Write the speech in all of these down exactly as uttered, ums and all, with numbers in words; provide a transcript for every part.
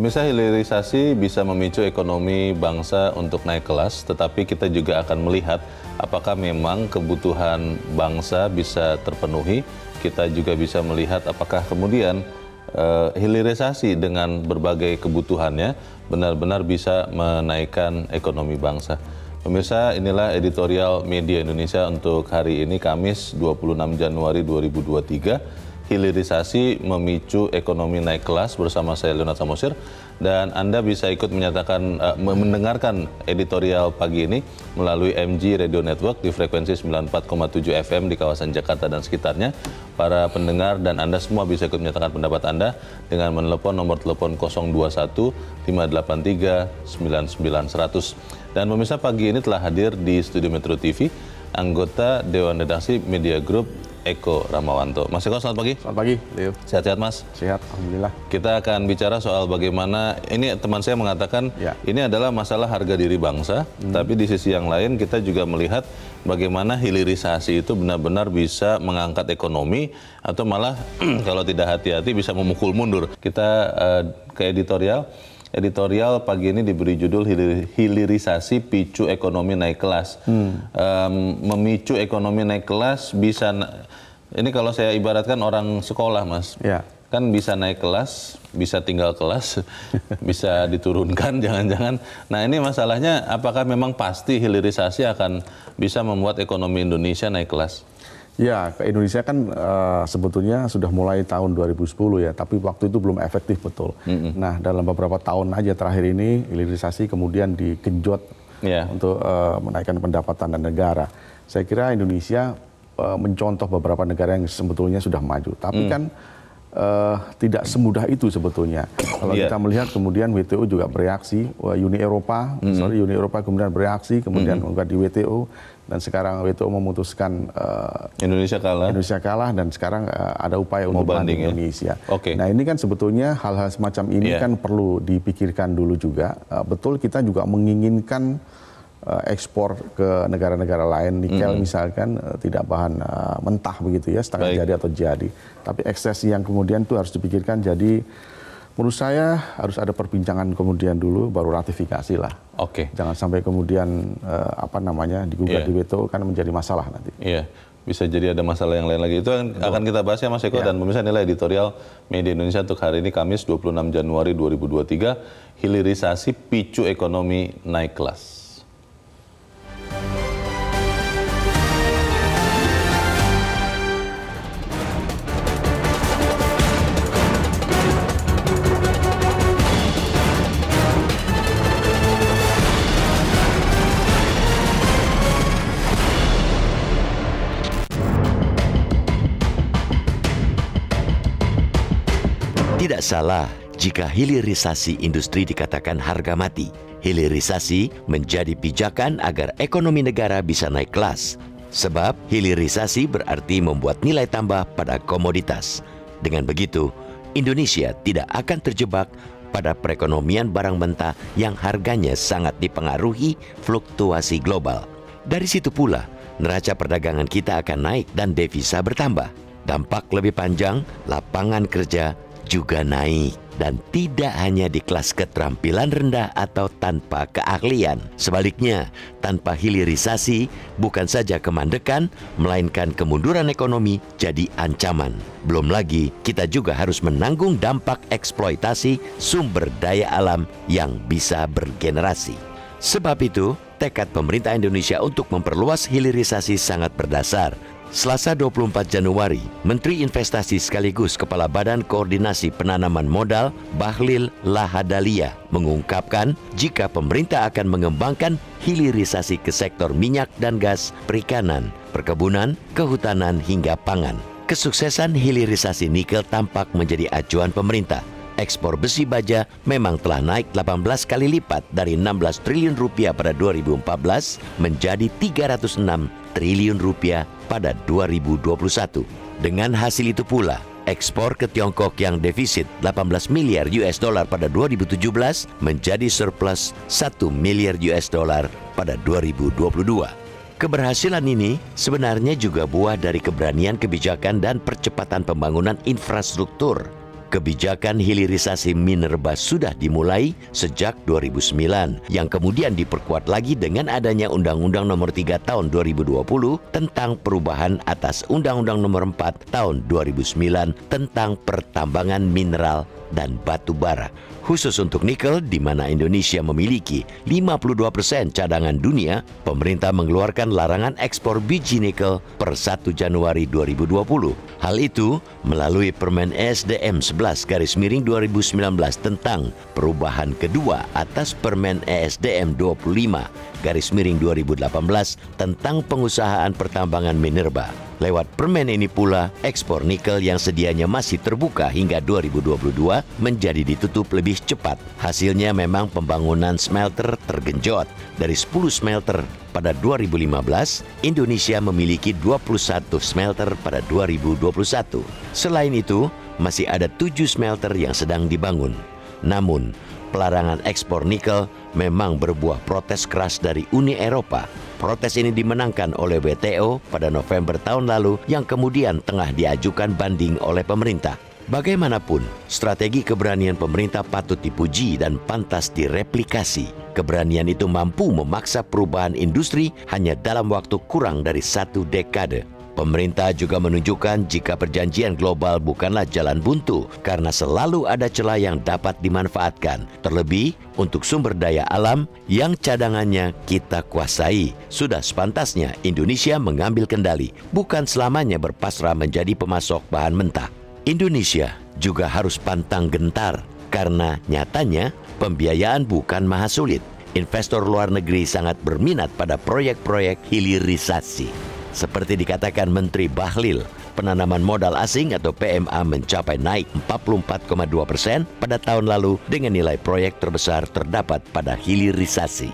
Pemirsa, hilirisasi bisa memicu ekonomi bangsa untuk naik kelas, tetapi kita juga akan melihat apakah memang kebutuhan bangsa bisa terpenuhi. Kita juga bisa melihat apakah kemudian uh, hilirisasi dengan berbagai kebutuhannya benar-benar bisa menaikkan ekonomi bangsa. Pemirsa, inilah editorial Media Indonesia untuk hari ini, Kamis dua puluh enam Januari dua ribu dua puluh tiga. Hilirisasi memicu ekonomi naik kelas, bersama saya Luna Samosir, dan Anda bisa ikut menyatakan uh, mendengarkan editorial pagi ini melalui M G Radio Network di frekuensi sembilan puluh empat koma tujuh F M di kawasan Jakarta dan sekitarnya. Para pendengar dan Anda semua bisa ikut menyatakan pendapat Anda dengan menelepon nomor telepon nol dua satu lima delapan tiga sembilan sembilan satu nol nol. Dan pemirsa, pagi ini telah hadir di studio Metro T V anggota Dewan Redaksi Media Group Eko Ramawanto. Mas Eko, selamat pagi. Selamat pagi, Leo. Sehat-sehat, Mas? Sehat, alhamdulillah. Kita akan bicara soal bagaimana, ini teman saya mengatakan, ya, ini adalah masalah harga diri bangsa, hmm. tapi di sisi yang lain kita juga melihat bagaimana hilirisasi itu benar-benar bisa mengangkat ekonomi, atau malah kalau tidak hati-hati bisa memukul mundur. Kita uh, ke editorial. Editorial pagi ini diberi judul hilirisasi picu ekonomi naik kelas. Hmm. Um, memicu ekonomi naik kelas bisa, ini kalau saya ibaratkan orang sekolah, Mas. Ya. Kan bisa naik kelas, bisa tinggal kelas, bisa diturunkan, jangan-jangan. Nah, ini masalahnya, apakah memang pasti hilirisasi akan bisa membuat ekonomi Indonesia naik kelas? Ya, Indonesia kan uh, sebetulnya sudah mulai tahun dua ribu sepuluh ya, tapi waktu itu belum efektif betul. Mm-hmm. Nah, dalam beberapa tahun aja terakhir ini, hilirisasi kemudian digenjot yeah. untuk uh, menaikkan pendapatan dan negara. Saya kira Indonesia uh, mencontoh beberapa negara yang sebetulnya sudah maju, tapi mm. kan Uh, tidak semudah itu sebetulnya. Kalau yeah. kita melihat kemudian W T O juga bereaksi, Uni Eropa, mm-hmm. sorry, Uni Eropa kemudian bereaksi, kemudian menggugat mm-hmm. di W T O, dan sekarang W T O memutuskan uh, Indonesia kalah. Indonesia kalah, dan sekarang uh, ada upaya mau untuk banding ya? Indonesia. Okay. Nah, ini kan sebetulnya hal-hal semacam ini yeah. kan perlu dipikirkan dulu juga. Uh, betul, kita juga menginginkan ekspor ke negara-negara lain, nikel mm-hmm. misalkan tidak bahan uh, mentah begitu ya, setengah Baik. jadi atau jadi. Tapi ekses yang kemudian itu harus dipikirkan. Jadi menurut saya harus ada perbincangan kemudian dulu, baru ratifikasi lah. Oke. Okay. Jangan sampai kemudian uh, apa namanya digugat yeah. di W T O, kan menjadi masalah nanti. Iya. Yeah. Bisa jadi ada masalah yang lain lagi. Itu akan, akan kita bahas ya, Mas Eko. Ya. Dan pemirsa, nilai editorial Media Indonesia untuk hari ini, Kamis dua puluh enam Januari dua ribu dua puluh tiga, hilirisasi picu ekonomi naik kelas. Tidak salah jika hilirisasi industri dikatakan harga mati. Hilirisasi menjadi pijakan agar ekonomi negara bisa naik kelas. Sebab hilirisasi berarti membuat nilai tambah pada komoditas. Dengan begitu, Indonesia tidak akan terjebak pada perekonomian barang mentah yang harganya sangat dipengaruhi fluktuasi global. Dari situ pula, neraca perdagangan kita akan naik dan devisa bertambah. Dampak lebih panjang, lapangan kerja juga naik, dan tidak hanya di kelas keterampilan rendah atau tanpa keahlian. Sebaliknya, tanpa hilirisasi bukan saja kemandekan, melainkan kemunduran ekonomi jadi ancaman. Belum lagi, kita juga harus menanggung dampak eksploitasi sumber daya alam yang bisa bergenerasi. Sebab itu, tekad pemerintah Indonesia untuk memperluas hilirisasi sangat berdasar. Selasa dua puluh empat Januari, Menteri Investasi sekaligus Kepala Badan Koordinasi Penanaman Modal Bahlil Lahadalia mengungkapkan jika pemerintah akan mengembangkan hilirisasi ke sektor minyak dan gas, perikanan, perkebunan, kehutanan hingga pangan. Kesuksesan hilirisasi nikel tampak menjadi acuan pemerintah. Ekspor besi baja memang telah naik delapan belas kali lipat dari enam belas triliun rupiah pada dua ribu empat belas menjadi tiga ratus enam triliun rupiah pada dua ribu dua puluh satu. Dengan hasil itu pula, ekspor ke Tiongkok yang defisit delapan belas miliar U S dollar pada dua ribu tujuh belas menjadi surplus satu miliar U S dollar pada dua ribu dua puluh dua. Keberhasilan ini sebenarnya juga buah dari keberanian kebijakan dan percepatan pembangunan infrastruktur. Kebijakan hilirisasi minerba sudah dimulai sejak dua ribu sembilan, yang kemudian diperkuat lagi dengan adanya Undang-Undang Nomor tiga Tahun dua ribu dua puluh tentang perubahan atas Undang-Undang Nomor empat Tahun dua ribu sembilan tentang pertambangan mineral dan batu bara. Khusus untuk nikel, di mana Indonesia memiliki lima puluh dua persen cadangan dunia, pemerintah mengeluarkan larangan ekspor biji nikel per satu Januari dua ribu dua puluh. Hal itu melalui Permen E S D M sebelas garis miring dua ribu sembilan belas tentang perubahan kedua atas Permen E S D M dua puluh lima garis miring dua ribu delapan belas tentang pengusahaan pertambangan minerba. Lewat permen ini pula, ekspor nikel yang sedianya masih terbuka hingga dua ribu dua puluh dua menjadi ditutup lebih cepat. Hasilnya memang pembangunan smelter tergenjot. Dari sepuluh smelter pada dua ribu lima belas, Indonesia memiliki dua puluh satu smelter pada dua ribu dua puluh satu. Selain itu, masih ada tujuh smelter yang sedang dibangun. Namun, pelarangan ekspor nikel memang berbuah protes keras dari Uni Eropa. Protes ini dimenangkan oleh W T O pada November tahun lalu yang kemudian tengah diajukan banding oleh pemerintah. Bagaimanapun, strategi keberanian pemerintah patut dipuji dan pantas direplikasi. Keberanian itu mampu memaksa perubahan industri hanya dalam waktu kurang dari satu dekade. Pemerintah juga menunjukkan jika perjanjian global bukanlah jalan buntu, karena selalu ada celah yang dapat dimanfaatkan, terlebih untuk sumber daya alam yang cadangannya kita kuasai. Sudah sepantasnya Indonesia mengambil kendali, bukan selamanya berpasrah menjadi pemasok bahan mentah. Indonesia juga harus pantang gentar, karena nyatanya pembiayaan bukan maha sulit. Investor luar negeri sangat berminat pada proyek-proyek hilirisasi. Seperti dikatakan Menteri Bahlil, penanaman modal asing atau P M A mencapai naik empat puluh empat koma dua persen pada tahun lalu dengan nilai proyek terbesar terdapat pada hilirisasi.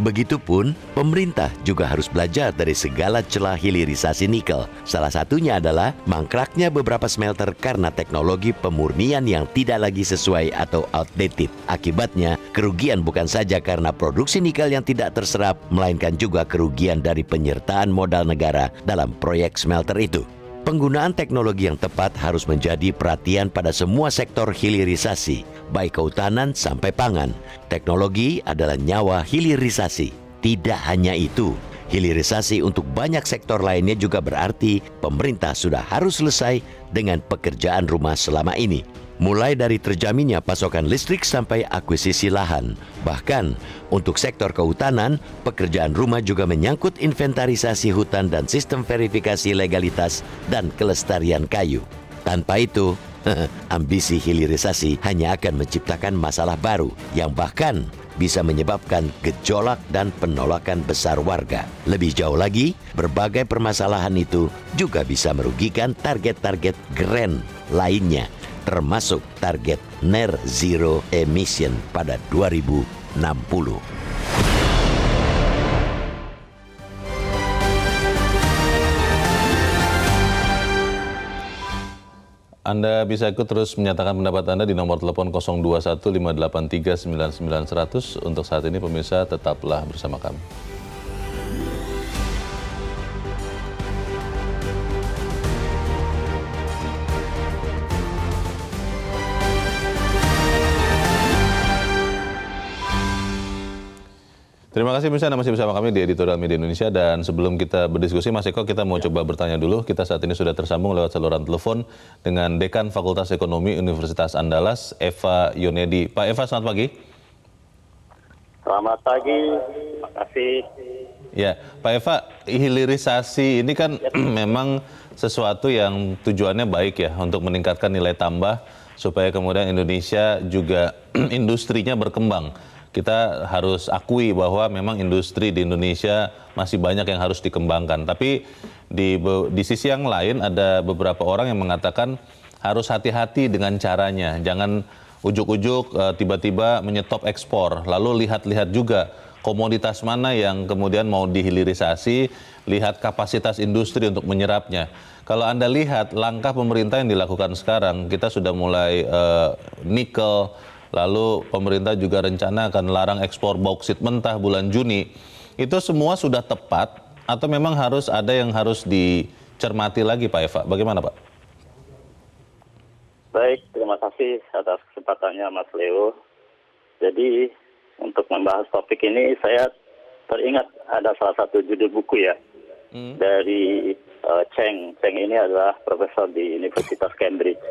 Begitupun, pemerintah juga harus belajar dari segala celah hilirisasi nikel. Salah satunya adalah mangkraknya beberapa smelter karena teknologi pemurnian yang tidak lagi sesuai atau outdated. Akibatnya, kerugian bukan saja karena produksi nikel yang tidak terserap, melainkan juga kerugian dari penyertaan modal negara dalam proyek smelter itu. Penggunaan teknologi yang tepat harus menjadi perhatian pada semua sektor hilirisasi, baik kehutanan sampai pangan. Teknologi adalah nyawa hilirisasi. Tidak hanya itu, hilirisasi untuk banyak sektor lainnya juga berarti pemerintah sudah harus selesai dengan pekerjaan rumah selama ini. Mulai dari terjaminnya pasokan listrik sampai akuisisi lahan. Bahkan, untuk sektor kehutanan, pekerjaan rumah juga menyangkut inventarisasi hutan dan sistem verifikasi legalitas dan kelestarian kayu. Tanpa itu, ambisi hilirisasi hanya akan menciptakan masalah baru yang bahkan bisa menyebabkan gejolak dan penolakan besar warga. Lebih jauh lagi, berbagai permasalahan itu juga bisa merugikan target-target grand lainnya, termasuk target net zero emission pada dua ribu enam puluh. Anda bisa ikut terus menyatakan pendapat Anda di nomor telepon nol dua satu lima delapan tiga sembilan sembilan satu nol nol. Untuk saat ini pemirsa tetaplah bersama kami. Terima kasih pemirsa, Anda masih bersama kami di Editorial Media Indonesia. Dan sebelum kita berdiskusi, Mas Eko, kita mau ya. coba bertanya dulu. Kita saat ini sudah tersambung lewat saluran telepon dengan Dekan Fakultas Ekonomi Universitas Andalas, Eva Yonedi. Pak Eva, selamat pagi. Selamat pagi, terima kasih. Ya, Pak Eva, hilirisasi ini kan ya. memang sesuatu yang tujuannya baik ya, untuk meningkatkan nilai tambah, supaya kemudian Indonesia juga industrinya berkembang. Kita harus akui bahwa memang industri di Indonesia masih banyak yang harus dikembangkan. Tapi di, di sisi yang lain ada beberapa orang yang mengatakan harus hati-hati dengan caranya. Jangan ujuk-ujuk e, tiba-tiba menyetop ekspor. Lalu lihat-lihat juga komoditas mana yang kemudian mau dihilirisasi, lihat kapasitas industri untuk menyerapnya. Kalau Anda lihat langkah pemerintah yang dilakukan sekarang, kita sudah mulai e, nikel. Lalu pemerintah juga rencana akan larang ekspor bauksit mentah bulan Juni. Itu semua sudah tepat atau memang harus ada yang harus dicermati lagi Pak Eva? Bagaimana Pak? Baik, terima kasih kasih atas kesempatannya Mas Leo. Jadi untuk membahas topik ini saya teringat ada salah satu judul buku ya hmm. dari uh, Cheng. Cheng ini adalah profesor di Universitas Cambridge.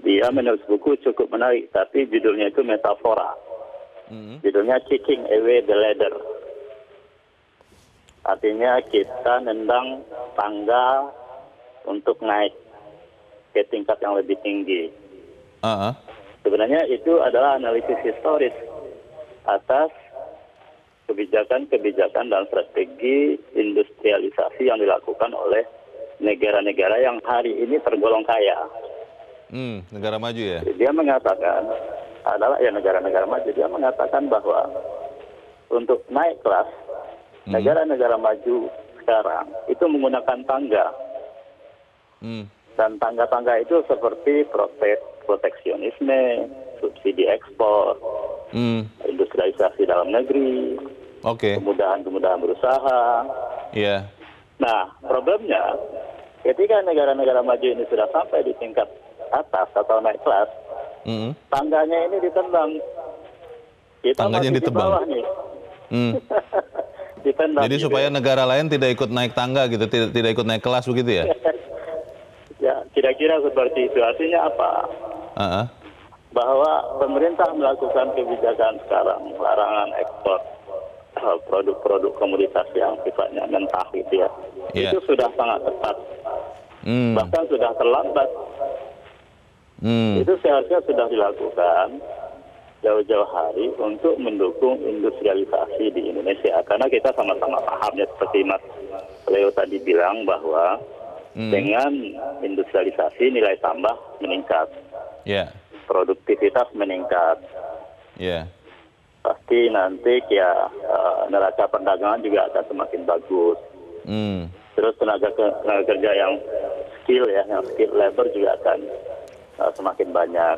Dia menulis buku cukup menarik, tapi judulnya itu metafora. Hmm. Judulnya Kicking Away the Ladder. Artinya kita nendang tangga untuk naik ke tingkat yang lebih tinggi. Uh-huh. Sebenarnya itu adalah analisis historis atas kebijakan-kebijakan dan strategi industrialisasi yang dilakukan oleh negara-negara yang hari ini tergolong kaya. Hmm, negara maju ya? Dia mengatakan, adalah ya negara-negara maju, dia mengatakan bahwa untuk naik kelas, hmm. negara-negara maju sekarang itu menggunakan tangga. Hmm. Dan tangga-tangga itu seperti protek, proteksionisme, subsidi ekspor, hmm. industrialisasi dalam negeri, okay. kemudahan-kemudahan berusaha. Yeah. Nah, problemnya ketika negara-negara maju ini sudah sampai di tingkat atas atau naik kelas, hmm. tangganya ini ditendang. Kita tangganya ditebang. Di bawah nih. Hmm. Ditendang. Jadi gitu. Supaya negara lain tidak ikut naik tangga gitu, tidak, tidak ikut naik kelas begitu ya? Ya, kira-kira seperti itu. Artinya apa? Uh-uh. Bahwa pemerintah melakukan kebijakan sekarang, larangan ekspor produk-produk komoditas yang sifatnya mentah gitu ya. Yeah. Itu sudah sangat tepat. Mm. Bahkan sudah terlambat. Mm. Itu seharusnya sudah dilakukan jauh-jauh hari untuk mendukung industrialisasi di Indonesia. Karena kita sama-sama pahamnya seperti Mas Leo tadi bilang bahwa Hmm. dengan industrialisasi nilai tambah meningkat, yeah. produktivitas meningkat, yeah. pasti nanti ya neraca perdagangan juga akan semakin bagus. Hmm. Terus tenaga, ke, tenaga kerja yang skill ya, yang skill labor juga akan uh, semakin banyak.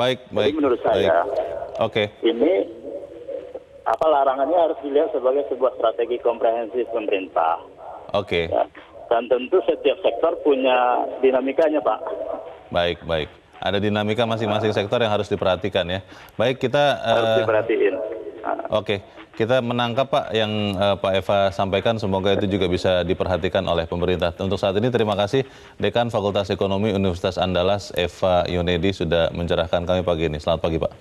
Baik, Jadi baik. Menurut saya, baik. Okay. ini apa larangannya harus dilihat sebagai sebuah strategi komprehensif pemerintah. Oke. Okay. Ya. Dan tentu setiap sektor punya dinamikanya, Pak. Baik, baik. Ada dinamika masing-masing sektor yang harus diperhatikan ya. Baik, kita... Harus uh, diperhatiin. Oke, okay. Kita menangkap, Pak, yang uh, Pak Eva sampaikan. Semoga itu juga bisa diperhatikan oleh pemerintah. Untuk saat ini, terima kasih Dekan Fakultas Ekonomi Universitas Andalas, Eva Yonedi, sudah mencerahkan kami pagi ini. Selamat pagi, Pak.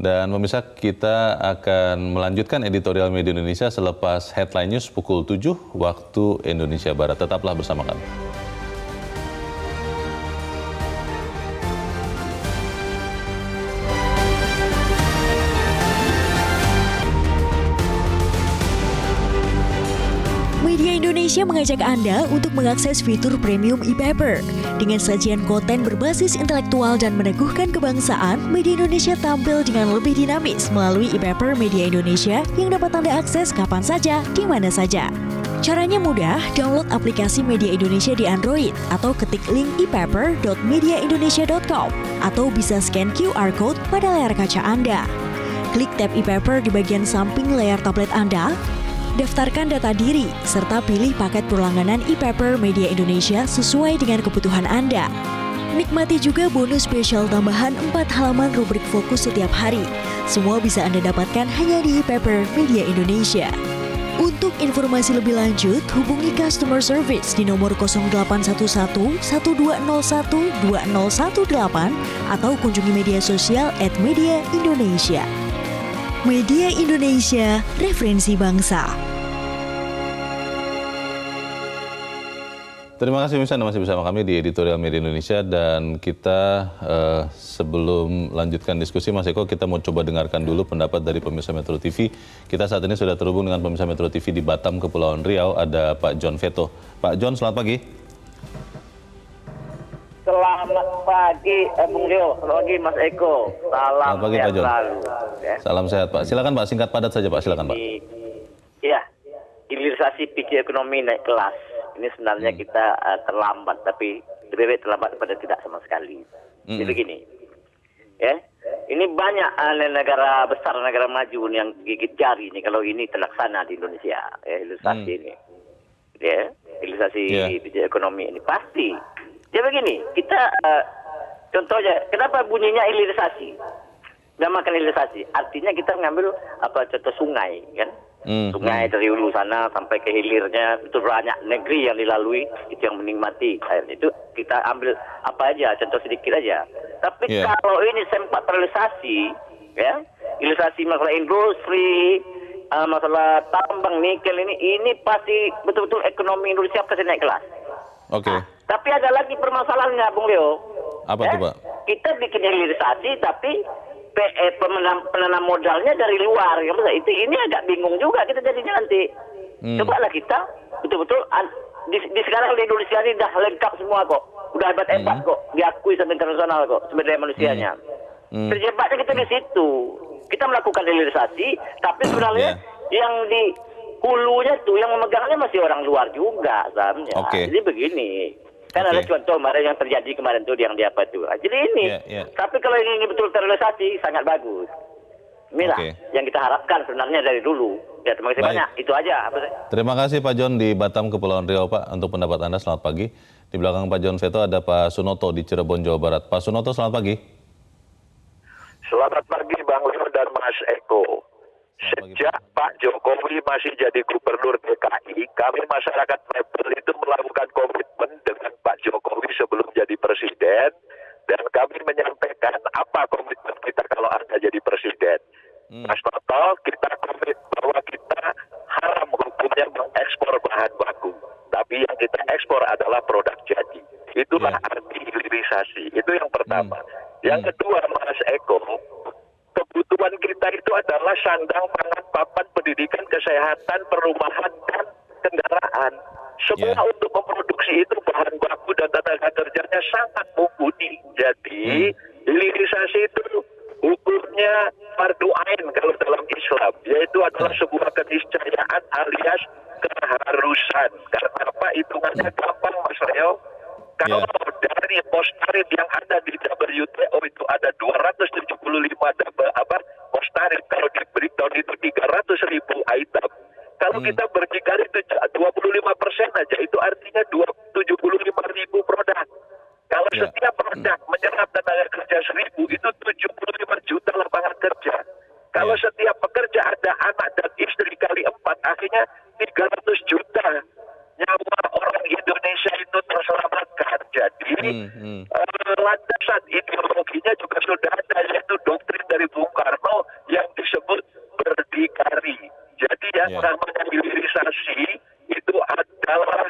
Dan pemirsa, kita akan melanjutkan editorial Media Indonesia selepas headline news pukul tujuh waktu Indonesia Barat. Tetaplah bersama kami. Media Indonesia mengajak Anda untuk mengakses fitur premium e-paper. Dengan sajian konten berbasis intelektual dan meneguhkan kebangsaan, Media Indonesia tampil dengan lebih dinamis melalui e-paper Media Indonesia yang dapat Anda akses kapan saja, di mana saja. Caranya mudah, download aplikasi Media Indonesia di Android atau ketik link e paper dot media indonesia dot com atau bisa scan Q R Code pada layar kaca Anda. Klik tab e-paper di bagian samping layar tablet Anda, daftarkan data diri, serta pilih paket perlangganan e-paper Media Indonesia sesuai dengan kebutuhan Anda. Nikmati juga bonus spesial tambahan empat halaman rubrik fokus setiap hari. Semua bisa Anda dapatkan hanya di e-paper Media Indonesia. Untuk informasi lebih lanjut, hubungi customer service di nomor nol delapan satu satu, satu dua nol satu, dua nol satu delapan atau kunjungi media sosial at Media Indonesia. Media Indonesia, referensi bangsa. Terima kasih pemirsa, Anda masih bersama kami di editorial Media Indonesia. Dan kita eh, sebelum lanjutkan diskusi, Mas Eko, kita mau coba dengarkan dulu pendapat dari pemirsa Metro T V. Kita saat ini sudah terhubung dengan pemirsa Metro T V di Batam, Kepulauan Riau. Ada Pak John Veto. Pak John, selamat pagi. Selamat pagi, eh, Bung Leo. Selamat pagi, Mas Eko. Salam pagi, sehat Pak John. Selalu. Ya. Salam sehat, Pak. Silakan, Pak. Singkat padat saja, Pak. Silakan, Pak. Iya, hilirisasi pikir ekonomi naik kelas. Ini sebenarnya hmm. kita uh, terlambat, tapi lebih baik terlambat daripada tidak sama sekali. Hmm. Jadi begini, ya, ini banyak uh, negara besar, negara maju yang gigit jari ini kalau ini terlaksana di Indonesia, ya, hilirisasi hmm. ini, ya, hilirisasi yeah. pikir ekonomi ini pasti. Ya begini, kita uh, Contohnya, kenapa bunyinya hilirisasi? Namakan hilirisasi, artinya kita ngambil apa contoh sungai, kan? Hmm, sungai hmm. dari hulu sana sampai ke hilirnya itu banyak negeri yang dilalui, itu yang menikmati air itu. Kita ambil apa aja, contoh sedikit aja. Tapi yeah. kalau ini sempat terrealisasi, ya, hilirisasi masalah industri, uh, masalah tambang nikel ini, ini pasti betul-betul ekonomi Indonesia pasti naik kelas. Oke. Okay. Nah, tapi ada lagi permasalahannya, Bung Leo. Apa ya? Tuh, Pak? Kita bikin hilirisasi, tapi eh, penanam modalnya dari luar, ya, itu ini agak bingung juga kita jadinya nanti. Hmm. Cobalah kita betul-betul di, di sekarang di Indonesia ini dah lengkap semua kok, udah hebat-hebat hmm. kok, diakui sama internasional kok sebenarnya manusianya. Hmm. Hmm. Terjebaknya kita di situ, kita melakukan hilirisasi, tapi sebenarnya yeah. yang di hulunya tuh yang memegangnya masih orang luar juga, sebenarnya. Okay. Jadi begini. Kan okay. ada contoh kemarin yang terjadi kemarin tuh yang di apa tuh. Jadi ini, yeah, yeah. tapi kalau ini, ini betul terrealisasi sangat bagus. Inilah okay. yang kita harapkan sebenarnya dari dulu. Ya, terima kasih Baik. banyak. Itu aja. Terima kasih Pak John di Batam, Kepulauan Riau Pak untuk pendapat Anda. Selamat pagi. Di belakang Pak John Veto ada Pak Sunoto di Cirebon, Jawa Barat. Pak Sunoto, selamat pagi. Selamat pagi Bang Leo dan Mas Eko. Sejak Pak Jokowi masih jadi Gubernur D K I, kami masyarakat Meper itu melakukan komitmen dengan Pak Jokowi sebelum jadi Presiden, dan kami menyampaikan apa komitmen kita kalau Anda jadi Presiden. Hmm. Mas Toto, kita komit bahwa kita haram hukumnya mengekspor bahan baku, tapi yang kita ekspor adalah produk jadi. Itulah yeah. arti hilirisasi. Itu yang pertama. Hmm. Yang hmm. kedua, Mas Eko, kebutuhan kita itu adalah sandang, pangan, papan, pendidikan, kesehatan, perumahan, dan kendaraan. Semua yeah. untuk memproduksi itu bahan baku dan tenaga kerjanya sangat mumpuni. Jadi, hmm. hilirisasi itu hukumnya fardu ain kalau dalam Islam, yaitu adalah sebuah keniscayaan alias keharusan. Karena apa? Hitungannya gampang, Mas Leo. Kalau yeah. dari pos tarif yang ada di W T O itu ada dua ratus tujuh puluh lima apa, pos tarif, kalau di breakdown itu tiga ratus ribu item. Kalau hmm. kita berdikari itu dua puluh lima persen aja, itu artinya dua ratus tujuh puluh lima ribu produk. Kalau yeah. setiap produk hmm. menyerap tenaga kerja seribu, itu tujuh puluh lima juta lapangan kerja. Kalau yeah. setiap pekerja ada anak dan istri kali empat, akhirnya tiga ratus juta. Nyawa orang Indonesia itu terselamatkan. Jadi hmm, hmm. Uh, landasan ideologinya juga sudah ada, yaitu doktrin dari Bung Karno yang disebut berdikari. Jadi yang yeah. namanya hilirisasi itu adalah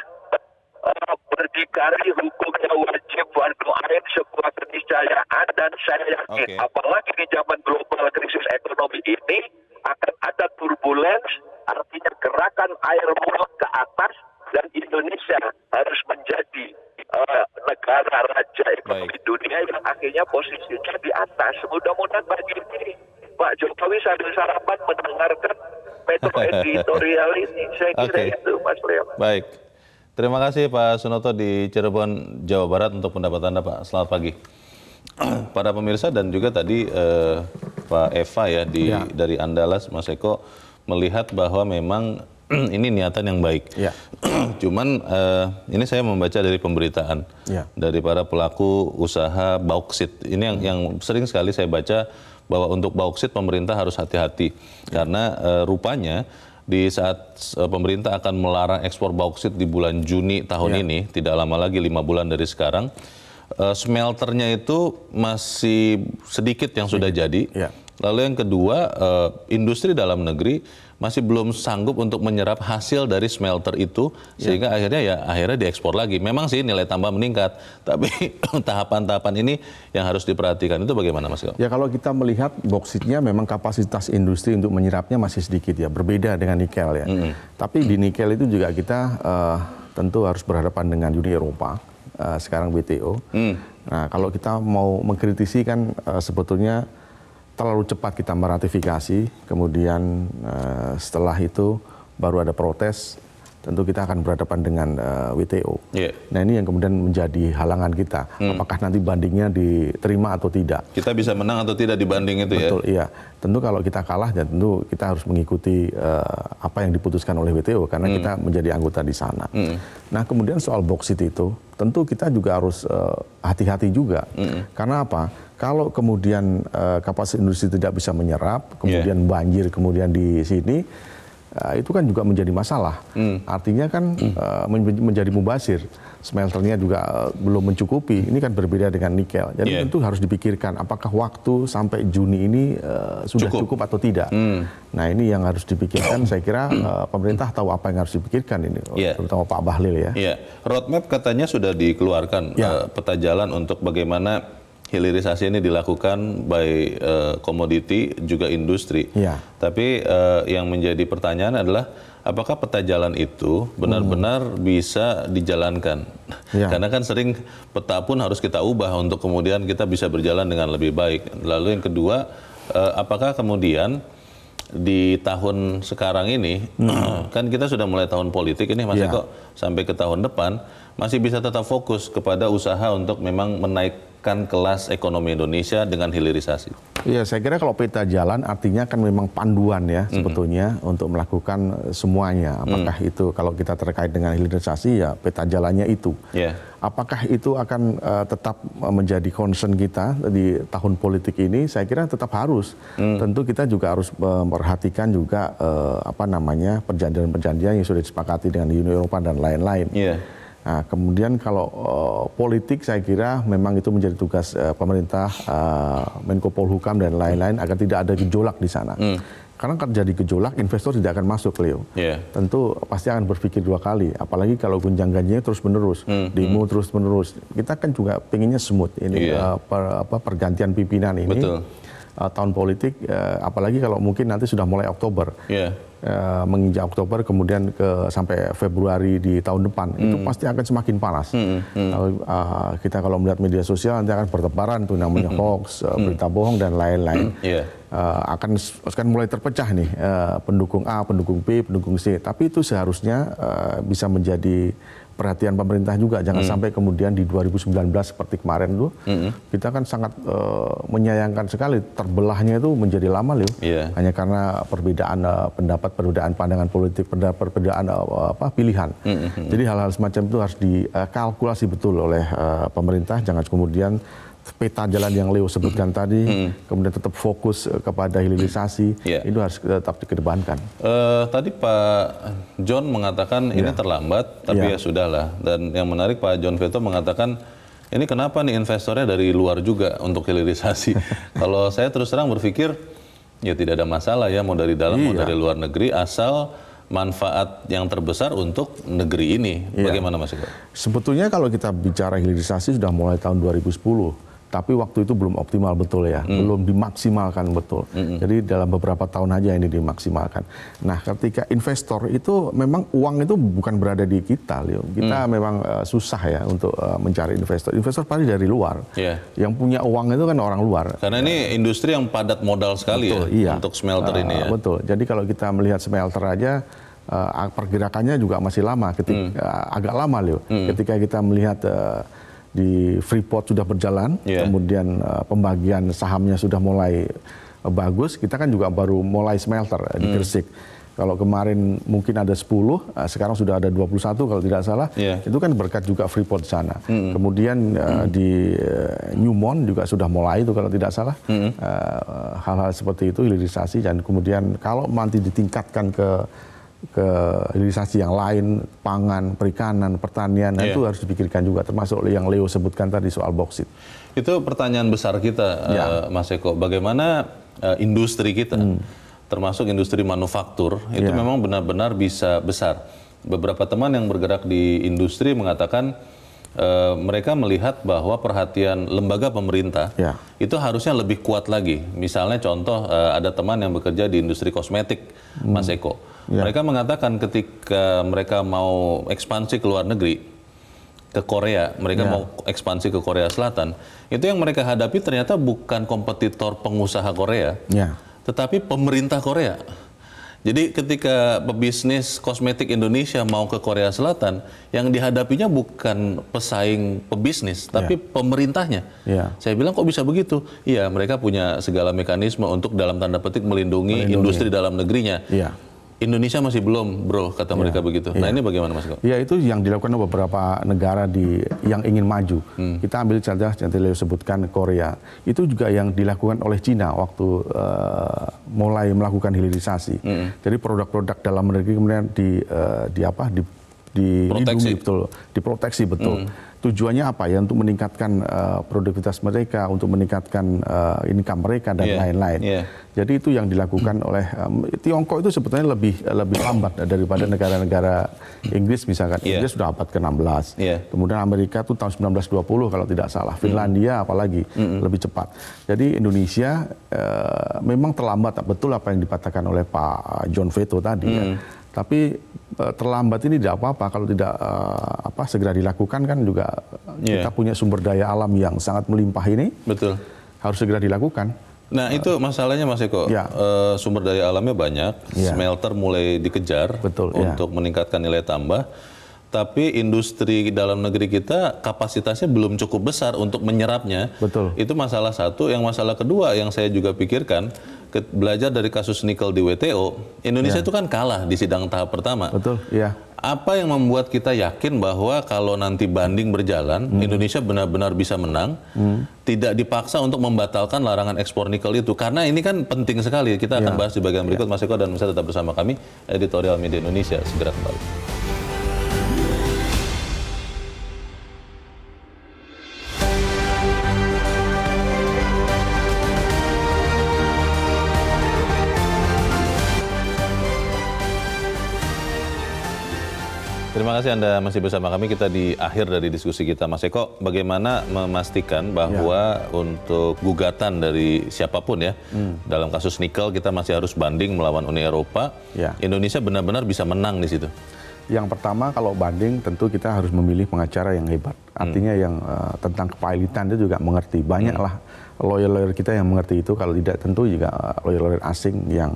uh, berdikari, hukumnya wajib, fardu ain, sebuah keniscayaan, dan saya yakin okay. apalagi di zaman global krisis ekonomi ini akan ada turbulence, artinya gerakan air mulut ke atas. Dan Indonesia harus menjadi uh, negara raja ekonomi Baik. dunia yang akhirnya posisinya di atas. Mudah-mudahan bagi ini Pak Jokowi sambil sarapan mendengarkan Metro Editorial ini. Saya kira okay. itu Mas Leo. Baik, terima kasih Pak Sunoto di Cirebon, Jawa Barat untuk pendapat Anda Pak. Selamat pagi para pemirsa, dan juga tadi uh, Pak Eva ya, di, ya. dari Andalas Mas Eko melihat bahwa memang ini niatan yang baik. Ya. Cuman uh, ini saya membaca dari pemberitaan ya. dari para pelaku usaha bauksit. Ini yang, hmm. yang sering sekali saya baca bahwa untuk bauksit pemerintah harus hati-hati ya. karena uh, rupanya di saat uh, pemerintah akan melarang ekspor bauksit di bulan Juni tahun ya. ini, tidak lama lagi lima bulan dari sekarang, uh, smelternya itu masih sedikit yang sudah ya. jadi. Ya. Lalu yang kedua, uh, industri dalam negeri masih belum sanggup untuk menyerap hasil dari smelter itu, sehingga ya. akhirnya ya akhirnya diekspor lagi. Memang sih nilai tambah meningkat, tapi tahapan-tahapan ini yang harus diperhatikan. Itu bagaimana Mas Eko? Ya kalau kita melihat bauksitnya memang kapasitas industri untuk menyerapnya masih sedikit ya, berbeda dengan nikel ya. Mm-hmm. Tapi di nikel itu juga kita uh, tentu harus berhadapan dengan Uni Eropa, uh, sekarang W T O. Mm. Nah kalau kita mau mengkritisi kan uh, sebetulnya terlalu cepat kita meratifikasi, kemudian uh, setelah itu baru ada protes, tentu kita akan berhadapan dengan uh, W T O. Yeah. Nah ini yang kemudian menjadi halangan kita. Hmm. Apakah nanti bandingnya diterima atau tidak? Kita bisa menang atau tidak di banding itu. Betul, ya? Betul, iya. Tentu kalau kita kalah, ya tentu kita harus mengikuti uh, apa yang diputuskan oleh W T O, karena hmm. kita menjadi anggota di sana. Hmm. Nah kemudian soal boksit itu, tentu kita juga harus hati-hati uh, juga. Hmm. Karena apa? Kalau kemudian uh, kapasitas industri tidak bisa menyerap, kemudian yeah. banjir kemudian di sini, Uh, itu kan juga menjadi masalah. Hmm. Artinya kan hmm. uh, menjadi mubazir. Smelternya juga uh, belum mencukupi. Ini kan berbeda dengan nikel. Jadi yeah. tentu harus dipikirkan apakah waktu sampai Juni ini uh, sudah cukup. cukup atau tidak. Hmm. Nah ini yang harus dipikirkan. Saya kira uh, pemerintah tahu apa yang harus dipikirkan ini, yeah. terutama Pak Bahlil ya. Yeah. Roadmap katanya sudah dikeluarkan, yeah. uh, peta jalan untuk bagaimana hilirisasi ini dilakukan by komoditi uh, juga industri. Ya. Tapi uh, yang menjadi pertanyaan adalah apakah peta jalan itu benar-benar hmm. bisa dijalankan? Ya. Karena kan sering peta pun harus kita ubah untuk kemudian kita bisa berjalan dengan lebih baik. Lalu yang kedua, uh, apakah kemudian di tahun sekarang ini hmm. kan kita sudah mulai tahun politik ini masih yeah. kok sampai ke tahun depan masih bisa tetap fokus kepada usaha untuk memang menaikkan kelas ekonomi Indonesia dengan hilirisasi. Iya, saya kira kalau peta jalan artinya kan memang panduan ya sebetulnya hmm. untuk melakukan semuanya. Apakah hmm. itu kalau kita terkait dengan hilirisasi ya peta jalannya itu. Yeah. Apakah itu akan uh, tetap menjadi concern kita di tahun politik ini? Saya kira tetap harus. Hmm. Tentu kita juga harus memperhatikan juga uh, apa namanya perjanjian-perjanjian yang sudah disepakati dengan Uni Eropa dan lain-lain. Yeah. Nah, kemudian kalau uh, politik saya kira memang itu menjadi tugas uh, pemerintah, uh, Menko Polhukam dan lain-lain agar tidak ada gejolak di sana. Hmm. Karena terjadi gejolak, investor tidak akan masuk, Leo. Yeah. Tentu pasti akan berpikir dua kali, apalagi kalau gonjang-ganjingnya terus-menerus, mm, demo mm. terus-menerus. Kita kan juga pengennya smooth ini yeah. uh, per, apa, pergantian pimpinan ini. Betul. Uh, tahun politik, uh, apalagi kalau mungkin nanti sudah mulai Oktober. Yeah. Uh, menginjak Oktober kemudian ke sampai Februari di tahun depan mm. itu pasti akan semakin panas. Mm, mm. Uh, uh, kita kalau melihat media sosial nanti akan bertebaran tuh namanya mm. hoax, uh, mm. berita bohong dan lain-lain. Mm. Yeah. Uh, akan akan mulai terpecah nih uh, pendukung A, pendukung B, pendukung C. Tapi itu seharusnya uh, bisa menjadi perhatian pemerintah juga. Jangan mm. sampai kemudian di dua ribu sembilan belas seperti kemarin tuh mm. kita kan sangat uh, menyayangkan sekali terbelahnya itu menjadi lama loh. Yeah. Hanya karena perbedaan uh, pendapat, perbedaan pandangan politik, perbedaan uh, apa pilihan. Mm. Jadi hal-hal semacam itu harus dikalkulasi uh, betul oleh uh, pemerintah. Jangan kemudian peta jalan yang Leo sebutkan tadi, hmm. kemudian tetap fokus kepada hilirisasi, yeah. itu harus tetap dikedepankan. Uh, tadi Pak John mengatakan yeah. ini terlambat, tapi yeah. ya sudahlah. Dan yang menarik Pak John Veto mengatakan, ini kenapa nih investornya dari luar juga untuk hilirisasi? Kalau saya terus terang berpikir, ya tidak ada masalah ya, mau dari dalam, yeah. mau dari luar negeri, asal manfaat yang terbesar untuk negeri ini. Bagaimana yeah. Mas Eko? Sebetulnya kalau kita bicara hilirisasi sudah mulai tahun dua ribu sepuluh. Tapi waktu itu belum optimal betul ya, mm. belum dimaksimalkan betul. Mm-mm. Jadi dalam beberapa tahun aja ini dimaksimalkan. Nah ketika investor itu memang uang itu bukan berada di kita, Leo. Kita mm. memang uh, susah ya untuk uh, mencari investor. Investor pasti dari luar. Yeah. Yang punya uang itu kan orang luar. Karena ini industri yang padat modal sekali betul, ya iya. untuk smelter uh, ini ya. Betul, jadi kalau kita melihat smelter aja, uh, pergerakannya juga masih lama, ketika, mm. uh, agak lama Leo. Mm. Ketika kita melihat uh, di Freeport sudah berjalan, yeah. kemudian uh, pembagian sahamnya sudah mulai uh, bagus, kita kan juga baru mulai smelter uh, di Gresik. Mm. Kalau kemarin mungkin ada sepuluh, uh, sekarang sudah ada dua puluh satu kalau tidak salah, yeah. itu kan berkat juga Freeport sana. Mm. Kemudian uh, mm. di uh, Newmont juga sudah mulai itu kalau tidak salah, mm. uh, hal-hal seperti itu hilirisasi, dan kemudian kalau nanti ditingkatkan ke ke hilirisasi yang lain, pangan, perikanan, pertanian, yeah. itu harus dipikirkan juga, termasuk yang Leo sebutkan tadi soal boksit. Itu pertanyaan besar kita, yeah. uh, Mas Eko, bagaimana uh, industri kita, mm. termasuk industri manufaktur, yeah. itu memang benar-benar bisa besar. Beberapa teman yang bergerak di industri mengatakan uh, mereka melihat bahwa perhatian lembaga pemerintah yeah. itu harusnya lebih kuat lagi. Misalnya contoh uh, ada teman yang bekerja di industri kosmetik, mm. Mas Eko. Ya. Mereka mengatakan ketika mereka mau ekspansi ke luar negeri, ke Korea, mereka ya. mau ekspansi ke Korea Selatan, itu yang mereka hadapi ternyata bukan kompetitor pengusaha Korea, ya. tetapi pemerintah Korea. Jadi ketika pebisnis kosmetik Indonesia mau ke Korea Selatan, yang dihadapinya bukan pesaing pebisnis, tapi yeah. pemerintahnya. Yeah. Saya bilang kok bisa begitu? Iya, mereka punya segala mekanisme untuk dalam tanda petik melindungi, melindungi. industri dalam negerinya. Yeah. Indonesia masih belum, bro, kata yeah. mereka begitu. Yeah. Nah ini bagaimana, Mas Ko? Ya itu yang dilakukan beberapa negara di yang ingin maju. Hmm. Kita ambil contoh yang tadi sebutkan Korea. Itu juga yang dilakukan oleh Cina waktu uh, mulai melakukan hilirisasi. Hmm. Jadi produk-produk dalam negeri kemudian di uh, di apa di dilindungi betul, diproteksi betul. Hmm. Tujuannya apa ya? Untuk meningkatkan uh, produktivitas mereka, untuk meningkatkan uh, income mereka dan lain-lain. Yeah. Yeah. Jadi itu yang dilakukan oleh um, Tiongkok itu sebetulnya lebih lebih lambat daripada negara-negara Inggris misalkan. Yeah. Inggris sudah abad ke enam belas. Yeah. Kemudian Amerika itu tahun seribu sembilan ratus dua puluh kalau tidak salah. Finlandia mm. apalagi mm. lebih cepat. Jadi Indonesia uh, memang terlambat, betul apa yang dikatakan oleh Pak John Veto tadi mm. ya. Tapi terlambat ini tidak apa-apa kalau tidak uh, apa segera dilakukan kan juga yeah. kita punya sumber daya alam yang sangat melimpah ini. Betul. Harus segera dilakukan. Nah uh, itu masalahnya Mas Eko. Yeah. Uh, sumber daya alamnya banyak, yeah. smelter mulai dikejar. Betul, untuk yeah. meningkatkan nilai tambah. Tapi industri dalam negeri kita kapasitasnya belum cukup besar untuk menyerapnya. Betul. Itu masalah satu. Yang masalah kedua yang saya juga pikirkan, ke, belajar dari kasus nikel di W T O, Indonesia ya. itu kan kalah di sidang tahap pertama. Betul. Ya. Apa yang membuat kita yakin bahwa kalau nanti banding berjalan, hmm. Indonesia benar-benar bisa menang, hmm. tidak dipaksa untuk membatalkan larangan ekspor nikel itu? Karena ini kan penting sekali. Kita akan ya. bahas di bagian berikut. Ya. Mas Eko dan Mas tetap bersama kami. Editorial Media Indonesia segera kembali. Terima kasih Anda masih bersama kami. Kita di akhir dari diskusi kita, Mas Eko. Bagaimana memastikan bahwa ya. untuk gugatan dari siapapun ya, hmm. dalam kasus nikel kita masih harus banding melawan Uni Eropa. Ya. Indonesia benar-benar bisa menang di situ. Yang pertama kalau banding tentu kita harus memilih pengacara yang hebat. Artinya hmm. yang uh, tentang kepailitan dia juga mengerti. Banyaklah hmm. lawyer-lawyer kita yang mengerti itu. Kalau tidak tentu juga uh, lawyer-lawyer asing yang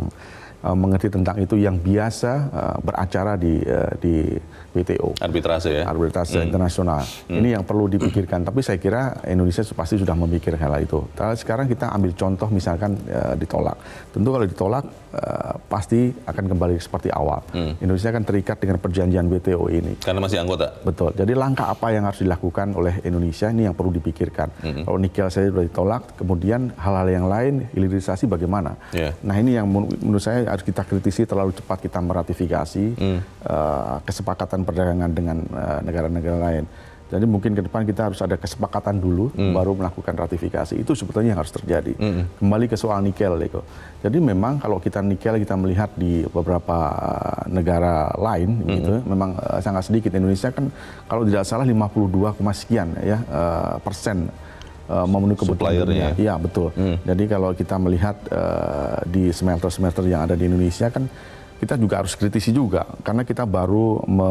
mengerti tentang itu yang biasa uh, beracara di uh, di W T O. Arbitrase ya. Arbitrase hmm. internasional. Hmm. Ini yang perlu dipikirkan. Tapi saya kira Indonesia pasti sudah memikirkan hal itu. Sekarang kita ambil contoh misalkan uh, ditolak. Tentu kalau ditolak uh, pasti akan kembali seperti awal. Hmm. Indonesia akan terikat dengan perjanjian W T O ini. Karena masih anggota. Betul. Jadi langkah apa yang harus dilakukan oleh Indonesia ini yang perlu dipikirkan. Hmm. Kalau nikel saya sudah ditolak, kemudian hal-hal yang lain hilirisasi bagaimana? Yeah. Nah ini yang menurut saya harus kita kritisi, terlalu cepat kita meratifikasi hmm. uh, kesepakatan perdagangan dengan negara-negara uh, lain. Jadi mungkin ke depan kita harus ada kesepakatan dulu, hmm. baru melakukan ratifikasi. Itu sebetulnya yang harus terjadi. Hmm. Kembali ke soal nikel, Eko. Jadi memang kalau kita nikel, kita melihat di beberapa uh, negara lain, hmm. gitu, memang uh, sangat sedikit. Indonesia kan kalau tidak salah lima puluh dua sekian ya uh, persen. Uh, memenuhi kebutuhannya. Iya betul. Hmm. Jadi kalau kita melihat uh, di smelter-smelter yang ada di Indonesia kan kita juga harus kritisi juga karena kita baru me,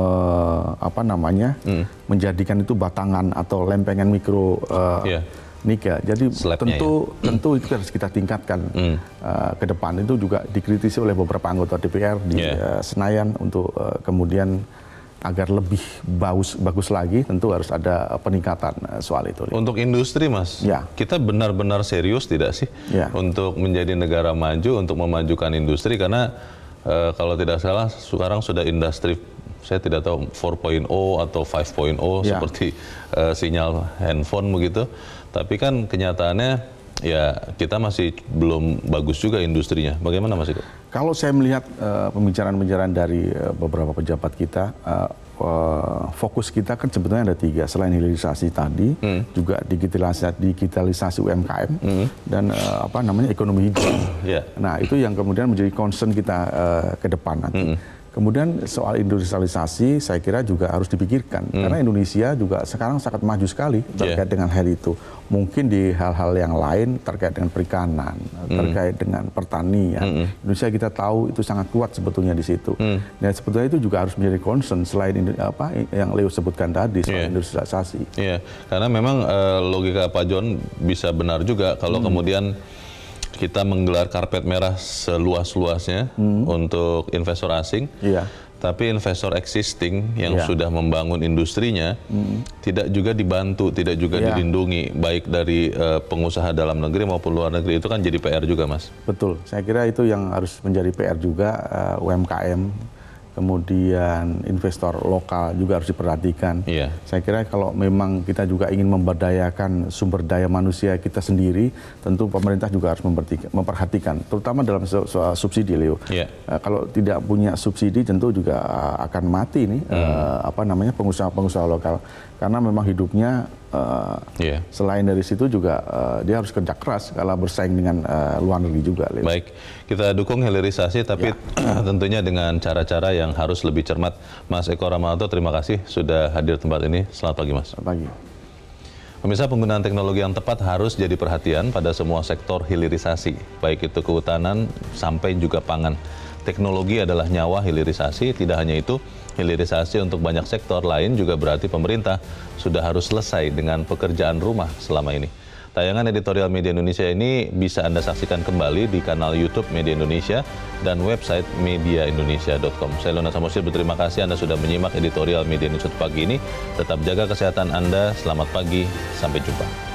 apa namanya hmm. menjadikan itu batangan atau lempengan mikro uh, yeah. nikel. Jadi Slabnya, tentu ya. tentu itu harus kita tingkatkan hmm. uh, ke depan. Itu juga dikritisi oleh beberapa anggota D P R di yeah. uh, Senayan untuk uh, kemudian agar lebih bagus, bagus lagi tentu harus ada peningkatan soal itu. Untuk industri Mas, ya. kita benar-benar serius tidak sih ya. untuk menjadi negara maju, untuk memajukan industri? Karena e, kalau tidak salah sekarang sudah industri, saya tidak tahu empat titik nol atau lima titik nol ya. seperti e, sinyal handphone begitu. Tapi kan kenyataannya ya kita masih belum bagus juga industrinya. Bagaimana Mas Eko? Kalau saya melihat pembicaraan-pembicaraan uh, dari uh, beberapa pejabat kita, uh, uh, fokus kita kan sebetulnya ada tiga. Selain hilirisasi tadi, hmm. juga digitalisasi, digitalisasi U M K M, hmm. dan uh, apa namanya ekonomi hijau. yeah. Nah itu yang kemudian menjadi concern kita uh, ke depan nanti. Hmm. Kemudian soal industrialisasi saya kira juga harus dipikirkan. Hmm. Karena Indonesia juga sekarang sangat maju sekali terkait yeah. dengan hal itu. Mungkin di hal-hal yang lain terkait dengan perikanan, hmm. terkait dengan pertanian. Hmm. Indonesia kita tahu itu sangat kuat sebetulnya di situ. Hmm. Dan sebetulnya itu juga harus menjadi concern selain apa yang Leo sebutkan tadi soal yeah. industrialisasi. Iya, yeah. karena memang uh, logika Pak John bisa benar juga kalau hmm. kemudian kita menggelar karpet merah seluas-luasnya hmm. untuk investor asing. Iya. Tapi investor existing yang yeah. sudah membangun industrinya mm. tidak juga dibantu, tidak juga yeah. dilindungi, baik dari uh, pengusaha dalam negeri maupun luar negeri. Itu kan jadi P R juga, Mas. Betul, saya kira itu yang harus menjadi P R juga, uh, U M K M, kemudian investor lokal juga harus diperhatikan. Yeah. Saya kira kalau memang kita juga ingin memberdayakan sumber daya manusia kita sendiri, tentu pemerintah juga harus memperhatikan, terutama dalam soal subsidi, Leo. Yeah. Uh, kalau tidak punya subsidi tentu juga akan mati nih, mm. uh, apa namanya, pengusaha-pengusaha lokal, karena memang hidupnya uh, yeah. selain dari situ juga uh, dia harus kerja keras kalau bersaing dengan uh, luar negeri juga. Leo. Baik, kita dukung hilirisasi tapi yeah. tentunya dengan cara-cara yang harus lebih cermat. Mas Eko Ramawanto, terima kasih sudah hadir tempat ini. Selamat pagi, Mas. Selamat pagi. Pemirsa, penggunaan teknologi yang tepat harus jadi perhatian pada semua sektor hilirisasi, baik itu kehutanan sampai juga pangan. Teknologi adalah nyawa hilirisasi, tidak hanya itu, hilirisasi untuk banyak sektor lain juga berarti pemerintah sudah harus selesai dengan pekerjaan rumah selama ini. Tayangan editorial Media Indonesia ini bisa Anda saksikan kembali di kanal YouTube Media Indonesia dan website media indonesia dot com. Saya Luna Samosir, berterima kasih Anda sudah menyimak editorial Media Indonesia pagi ini. Tetap jaga kesehatan Anda, selamat pagi, sampai jumpa.